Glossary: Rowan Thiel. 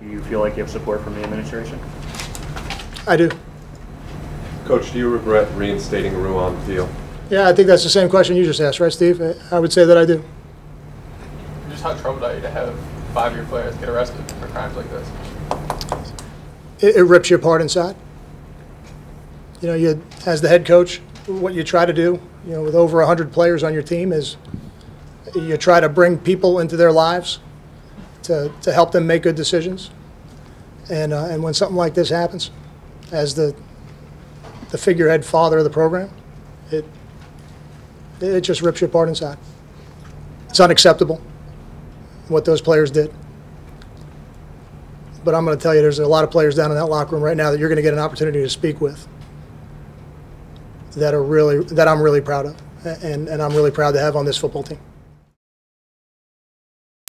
Do you feel like you have support from the administration? I do. Coach, do you regret reinstating Rowan Thiel? Yeah, I think that's the same question you just asked, right, Steve? I would say that I do. Just how troubled are you to have five-year players get arrested for crimes like this? It rips you apart inside. You know, as the head coach, what you try to do, you know, with over 100 players on your team is you try to bring people into their lives to help them make good decisions. And when something like this happens, as the figurehead father of the program, it just rips you apart inside. It's unacceptable what those players did. But I'm going to tell you, there's a lot of players down in that locker room right now that you're going to get an opportunity to speak with that I'm really proud of, and I'm really proud to have on this football team.